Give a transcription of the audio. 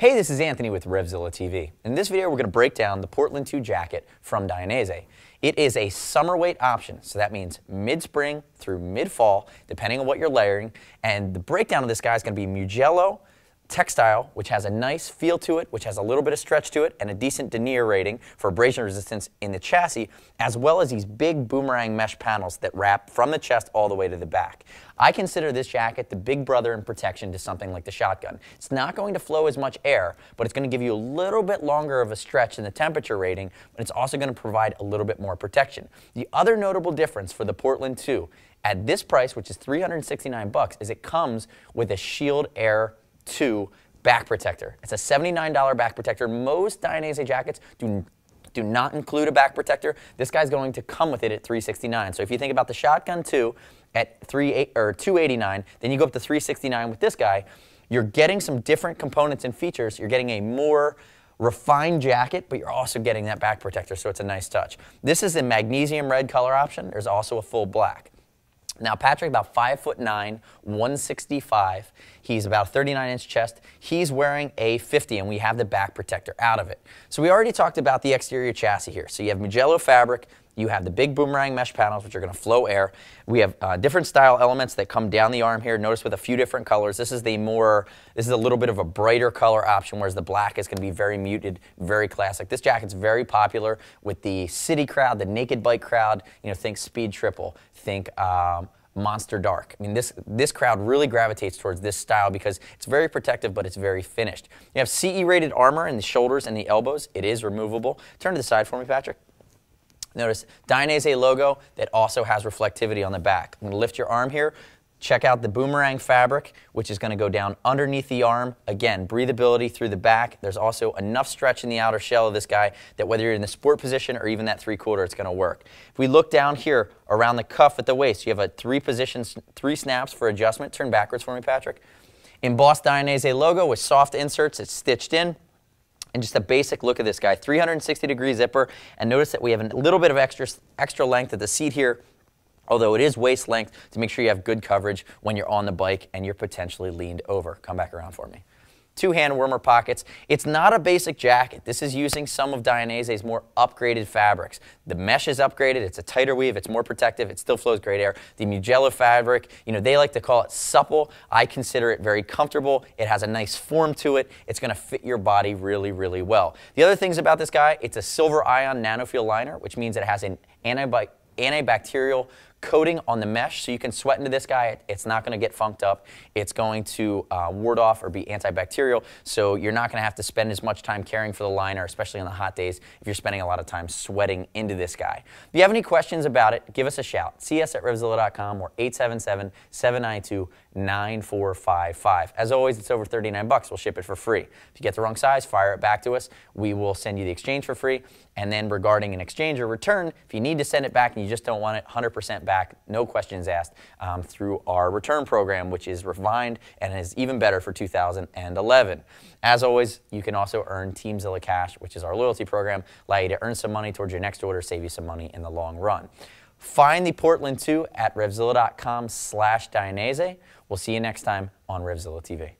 Hey, this is Anthony with RevZillaTV. In this video, we're going to break down the Portland 2 jacket from Dainese. It is a summer weight option, so that means mid-spring through mid-fall, depending on what you're layering. And the breakdown of this guy is going to be Mugello textile, which has a nice feel to it, which has a little bit of stretch to it, and a decent denier rating for abrasion resistance in the chassis, as well as these big boomerang mesh panels that wrap from the chest all the way to the back. I consider this jacket the big brother in protection to something like the Shotgun. It's not going to flow as much air, but it's going to give you a little bit longer of a stretch in the temperature rating, but it's also going to provide a little bit more protection. The other notable difference for the Portland 2 at this price, which is $369, is it comes with a Shield Air Two back protector. It's a $79 back protector. Most Dainese jackets do not include a back protector. This guy's going to come with it at $369. So if you think about the Shotgun 2 at $289, then you go up to $369 with this guy, you're getting some different components and features. You're getting a more refined jacket, but you're also getting that back protector, so it's a nice touch. This is a magnesium red color option. There's also a full black. Now, Patrick, about 5'9", 165. He's about 39-inch chest. He's wearing a 50, and we have the back protector out of it. So we already talked about the exterior chassis here. So you have Mugello fabric. You have the big boomerang mesh panels, which are going to flow air. We have different style elements that come down the arm here. Notice with a few different colors. This is a little bit of a brighter color option, whereas the black is going to be very muted, very classic. This jacket's very popular with the city crowd, the naked bike crowd. You know, think Speed Triple, think Monster Dark. I mean, this crowd really gravitates towards this style because it's very protective, but it's very finished. You have CE-rated armor in the shoulders and the elbows. It is removable. Turn to the side for me, Patrick. Notice Dainese logo that also has reflectivity on the back. I'm going to lift your arm here. Check out the boomerang fabric, which is going to go down underneath the arm. Again, breathability through the back. There's also enough stretch in the outer shell of this guy that whether you're in the sport position or even that three-quarter, it's going to work. If we look down here around the cuff at the waist, you have a three snaps for adjustment. Turn backwards for me, Patrick. Embossed Dainese logo with soft inserts. It's stitched in. And just a basic look at this guy, 360-degree zipper, and notice that we have a little bit of extra length at the seat here, although it is waist length, to make sure you have good coverage when you're on the bike and you're potentially leaned over. Come back around for me. Two hand warmer pockets. It's not a basic jacket. This is using some of Dainase's more upgraded fabrics. The mesh is upgraded. It's a tighter weave. It's more protective. It still flows great air. The Mugello fabric, you know, they like to call it supple. I consider it very comfortable. It has a nice form to it. It's going to fit your body really, really well. The other things about this guy, it's a silver ion nanofeel liner, which means it has an antibacterial coating on the mesh, so you can sweat into this guy. It's not going to get funked up. It's going to ward off or be antibacterial, so you're not going to have to spend as much time caring for the liner, especially on the hot days if you're spending a lot of time sweating into this guy. If you have any questions about it, give us a shout. See us at RevZilla.com or 877-792-9455. As always, it's over $39. We'll ship it for free. If you get the wrong size, fire it back to us. We will send you the exchange for free. And then regarding an exchange or return, if you need to send it back and you just don't want it 100% back, no questions asked, through our return program, which is refined and is even better for 2011. As always, you can also earn TeamZilla Cash, which is our loyalty program, allow you to earn some money towards your next order, save you some money in the long run. Find the Portland 2 at RevZilla.com/Dainese. We'll see you next time on RevZilla TV.